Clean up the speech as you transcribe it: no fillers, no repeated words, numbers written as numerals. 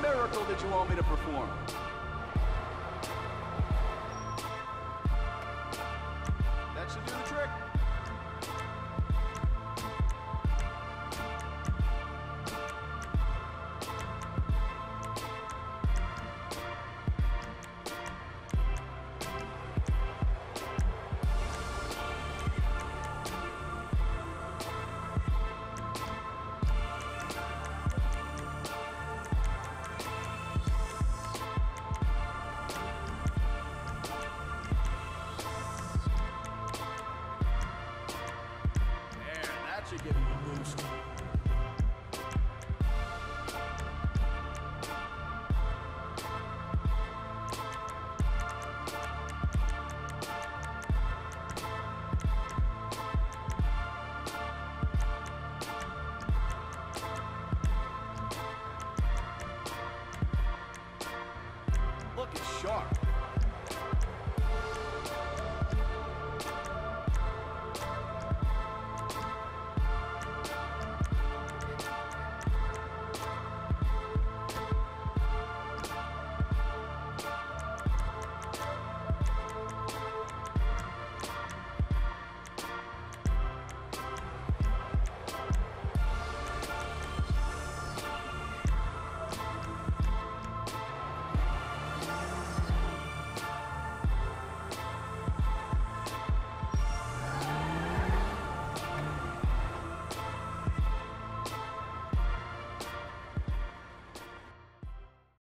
Miracle that you want me to perform.